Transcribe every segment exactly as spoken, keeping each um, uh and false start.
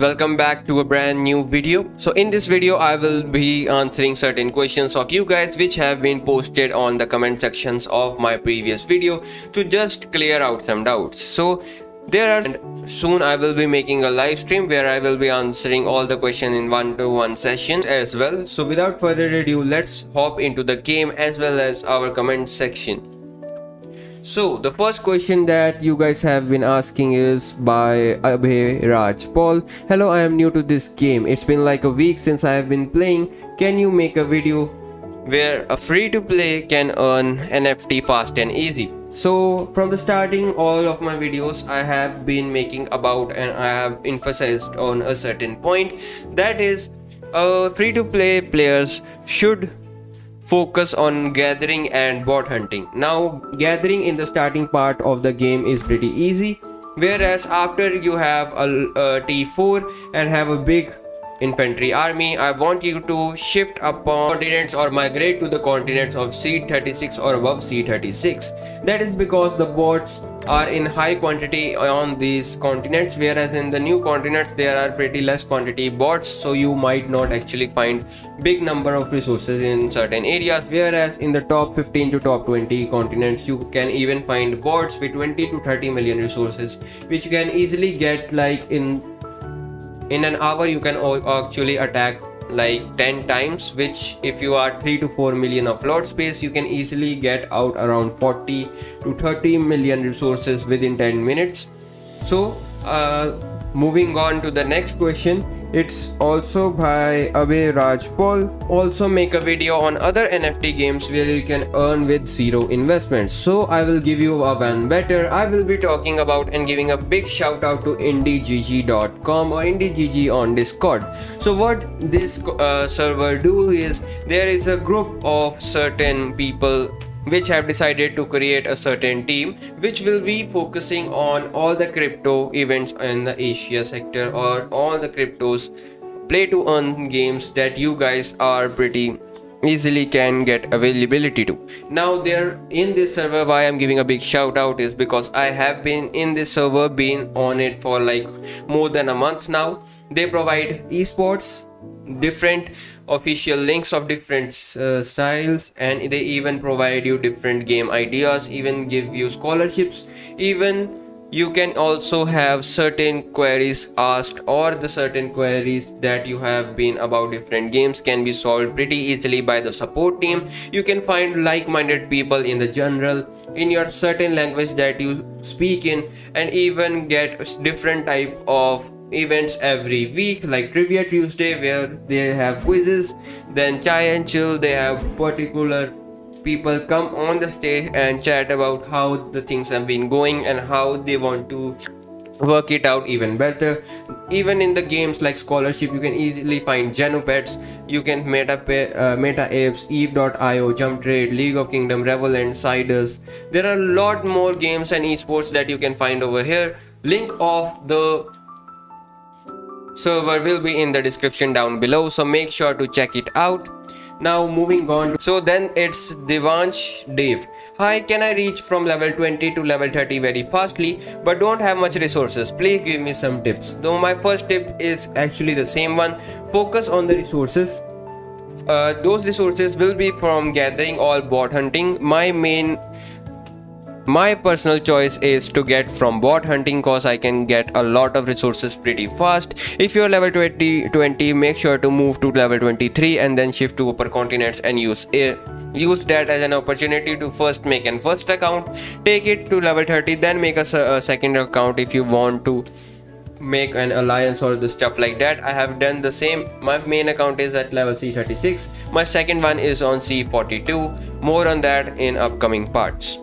Welcome back to a brand new video. So in this video I will be answering certain questions of you guys which have been posted on the comment sections of my previous video to just clear out some doubts. So there are and soon I will be making a live stream where I will be answering all the questions in one-to-one sessions as well. So without further ado, let's hop into the game as well as our comment section. So the first question that you guys have been asking is by Abhay Raj Paul. Hello, I am new to this game. It's been like a week since I have been playing. Can you make a video where a free to play can earn N F T fast and easy? So from the starting, all of my videos I have been making about and I have emphasized on a certain point, that is uh, free to play players should focus on gathering and bot hunting. Now gathering in the starting part of the game is pretty easy, whereas after you have a, a T four and have a big infantry army, I want you to shift upon continents or migrate to the continents of C thirty-six or above C thirty-six. That is because the bots are in high quantity on these continents, whereas in the new continents there are pretty less quantity bots, so you might not actually find big number of resources in certain areas, whereas in the top fifteen to top twenty continents you can even find bots with twenty to thirty million resources, which you can easily get like in in an hour. You can actually attack like ten times, which if you are three to four million of lot space, you can easily get out around forty to thirty million resources within ten minutes. So uh, moving on to the next question, it's also by Abhay Raj Paul. Also make a video on other N F T games where you can earn with zero investments. So I will give you a one better. I will be talking about and giving a big shout out to indigg dot com or INDIGG on Discord. So what this uh, server do is, there is a group of certain people which have decided to create a certain team which will be focusing on all the crypto events in the Asia sector or all the cryptos play to earn games that you guys are pretty easily can get availability to. Now there in this server, why I'm giving a big shout out is because I have been in this server, been on it for like more than a month now. They provide esports, different official links of different uh, styles, and they even provide you different game ideas, even give you scholarships, even you can also have certain queries asked or the certain queries that you have been about different games can be solved pretty easily by the support team. You can find like-minded people in the general in your certain language that you speak in, and even get different type of events every week like Trivia Tuesday where they have quizzes, then Chai and Chill, they have particular people come on the stage and chat about how the things have been going and how they want to work it out even better. Even in the games like Scholarship, you can easily find Genopets, you can meta uh, meta apes, eve dot i o, Jump Trade, League of Kingdom, Revel and Ciders. There are a lot more games and esports that you can find over here. Link of the server will be in the description down below, so make sure to check it out. Now moving on, so then it's Divansh Dave. Hi, can I reach from level twenty to level thirty very fastly but don't have much resources? Please give me some tips. Though my first tip is actually the same one, focus on the resources. Uh, those resources will be from gathering or bot hunting. My main My personal choice is to get from bot hunting cause I can get a lot of resources pretty fast. If you're level twenty, twenty, make sure to move to level twenty-three and then shift to upper continents and use it. Use that as an opportunity to first make an first account, take it to level thirty, then make a, a second account if you want to make an alliance or the stuff like that. I have done the same. My main account is at level C thirty-six. My second one is on C forty-two. More on that in upcoming parts.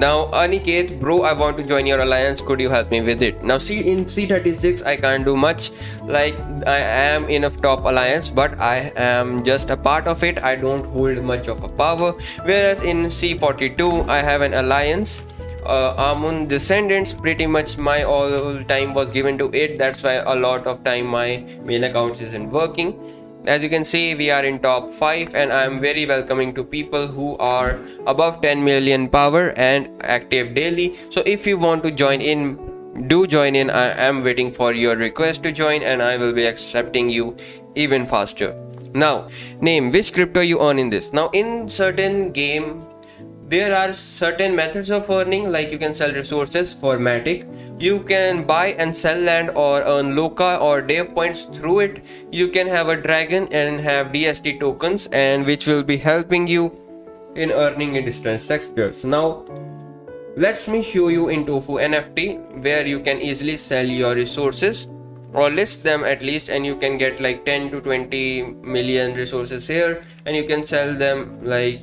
Now Aniket, bro, I want to join your alliance, could you help me with it? Now see, in C thirty-six I can't do much, like I am in a top alliance but I am just a part of it, I don't hold much of a power, whereas in C forty-two I have an alliance. Uh, Amun descendants, pretty much my all time was given to it, that's why a lot of time my main account isn't working. As you can see, we are in top five and I am very welcoming to people who are above ten million power and active daily. So if you want to join in, do join in. I am waiting for your request to join and I will be accepting you even faster. Now, name which crypto you earn in this. Now, in certain game, there are certain methods of earning, like you can sell resources for Matic, you can buy and sell land or earn Loka or Dev points through it, you can have a dragon and have D S T tokens, and which will be helping you in earning in distance textures. Now, let me show you in Tofu N F T, where you can easily sell your resources or list them at least, and you can get like ten to twenty million resources here, and you can sell them like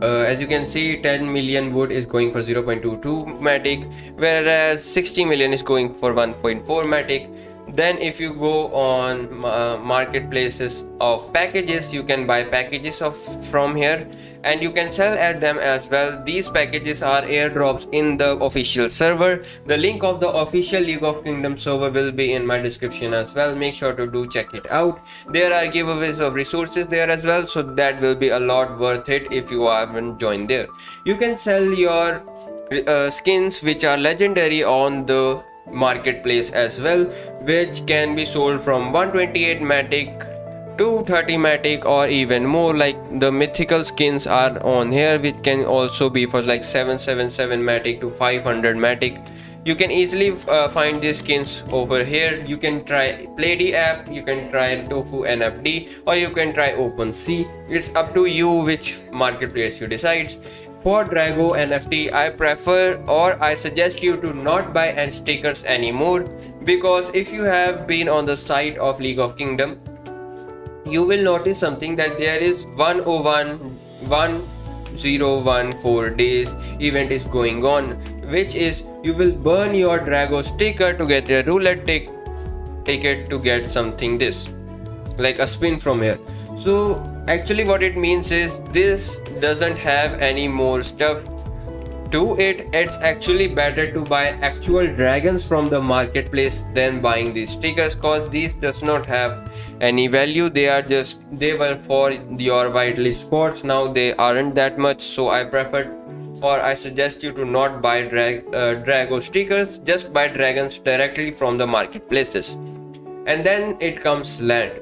uh, as you can see, ten million wood is going for zero point two two Matic, whereas sixty million is going for one point four Matic. Then if you go on uh, marketplaces of packages, you can buy packages of from here and you can sell at them as well. These packages are airdrops in the official server. The link of the official League of Kingdoms server will be in my description as well. Make sure to do check it out. There are giveaways of resources there as well, so that will be a lot worth it if you haven't joined there. You can sell your uh, skins which are legendary on the marketplace as well, which can be sold from one twenty-eight Matic to thirty Matic or even more. Like the mythical skins are on here, which can also be for like seven seventy-seven Matic to five hundred Matic. You can easily uh, find these skins over here. You can try PlayD app, you can try Tofu N F T, or you can try OpenSea. It's up to you which marketplace you decide. For Drago N F T, I prefer or I suggest you to not buy any stickers anymore, because if you have been on the site of League of Kingdom, you will notice something that there is one oh one, one oh one four days event is going on, which is you will burn your Drago sticker to get a roulette tic ticket to get something this like a spin from here. So actually what it means is this doesn't have any more stuff to it. It's actually better to buy actual dragons from the marketplace than buying these stickers, cause these does not have any value. They are just, they were for your whitelist spots, now they aren't that much. So I prefer or I suggest you to not buy drag, uh, Drago stickers, just buy dragons directly from the marketplaces. And then it comes land.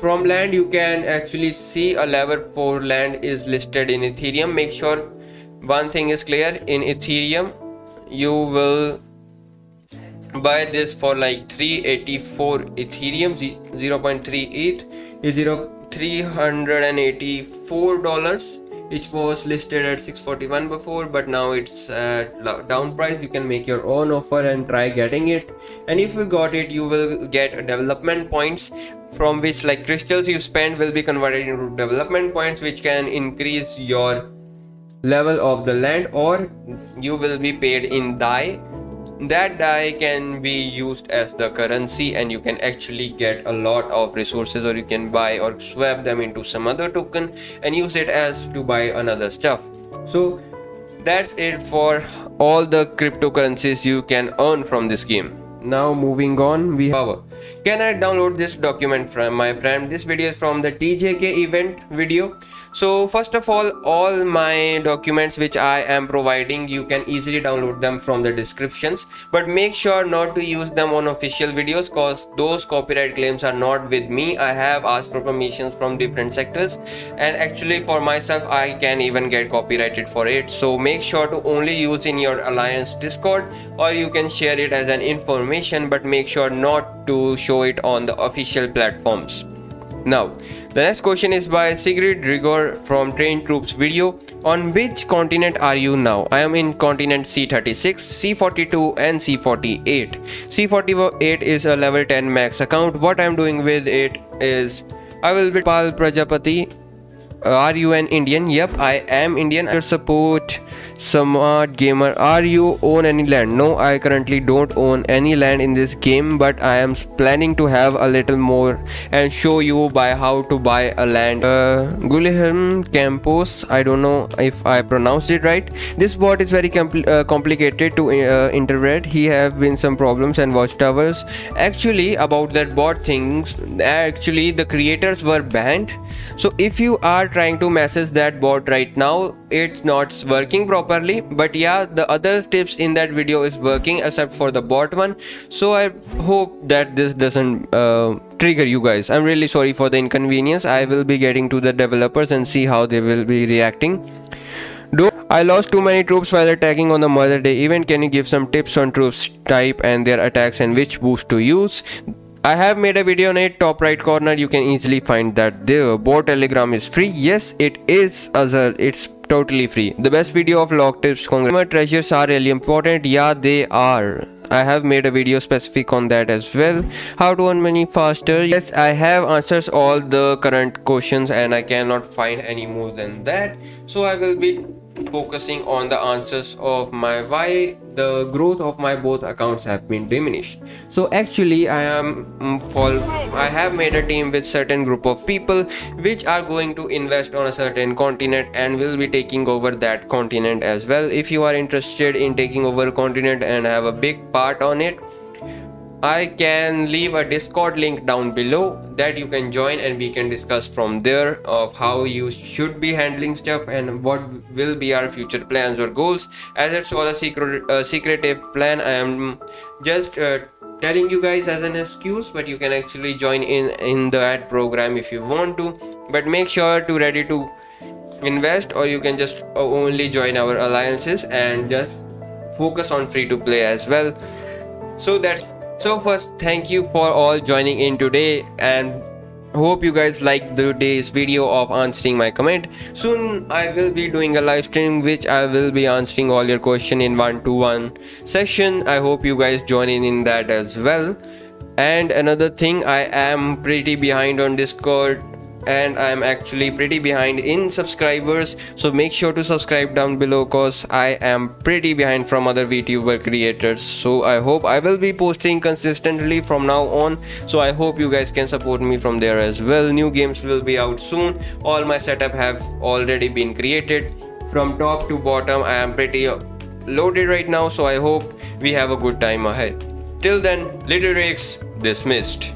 From land you can actually see a level four land is listed in Ethereum. Make sure one thing is clear, in Ethereum you will buy this for like three eighty-four Ethereum, zero point three E T H is three hundred eighty-four dollars, which was listed at six forty-one before, but now it's at down price. You can make your own offer and try getting it, and if you got it you will get development points, from which like crystals you spend will be converted into development points, which can increase your level of the land, or you will be paid in D A I. That D A I can be used as the currency and you can actually get a lot of resources, or you can buy or swap them into some other token and use it as to buy another stuff. So that's it for all the cryptocurrencies you can earn from this game. Now moving on, we have, can I download this document from my friend? This video is from the T J K event video. So first of all, all my documents which I am providing, you can easily download them from the descriptions, but make sure not to use them on official videos, cause those copyright claims are not with me. I have asked for permissions from different sectors, and actually for myself I can even get copyrighted for it. So make sure to only use in your alliance Discord, or you can share it as an information, but make sure not to show it on the official platforms. Now the next question is by Sigrid Rigor from Train Troops video. On which continent are you now? I am in continent C thirty-six, C forty-two and C forty-eight. C forty-eight is a level ten max account. What I am doing with it is I will be Pal Prajapati. Uh, are you an Indian? Yep, I am Indian. I support smart gamer. Are you own any land? No, I currently don't own any land in this game, but I am planning to have a little more and show you by how to buy a land. uh, Gulliham Campos, I don't know if I pronounced it right. This bot is very compl uh, complicated to uh, interpret. He have been some problems and watchtowers. Actually about that bot things, actually the creators were banned, so if you are trying to message that bot right now, it's not working properly. properly. But yeah, the other tips in that video is working except for the bot one. So I hope that this doesn't uh, trigger you guys. I'm really sorry for the inconvenience. I will be getting to the developers and see how they will be reacting. Do I lost too many troops while attacking on the Mother Day event. Can you give some tips on troops type and their attacks and which boost to use? I have made a video on it, top right corner, you can easily find that there. Bot Telegram is free. Yes, it is, Azar. It's totally free. The best video of log tips. Congrats. Treasures are really important. Yeah, they are. I have made a video specific on that as well. How to earn money faster. Yes, I have answers all the current questions and I cannot find any more than that. So I will be focusing on the answers of my why the growth of my both accounts have been diminished. So actually I am for I have made a team with certain group of people which are going to invest on a certain continent and will be taking over that continent as well. If you are interested in taking over a continent and have a big part on it, I can leave a Discord link down below that you can join and we can discuss from there of how you should be handling stuff and what will be our future plans or goals. As it's all a secret uh, secretive plan, I am just uh, telling you guys as an excuse, but you can actually join in in the ad program if you want to, but make sure to ready to invest, or you can just only join our alliances and just focus on free to play as well. So that's So first, thank you for all joining in today and hope you guys liked today's video of answering my comment. Soon I will be doing a live stream which I will be answering all your question in one-to-one session. I hope you guys join in in that as well. And another thing, I am pretty behind on Discord and I am actually pretty behind in subscribers. So make sure to subscribe down below cause I am pretty behind from other VTuber creators. So I hope I will be posting consistently from now on. So I hope you guys can support me from there as well. New games will be out soon. All my setup have already been created. From top to bottom I am pretty loaded right now. So I hope we have a good time ahead. Till then, Little Rakes dismissed.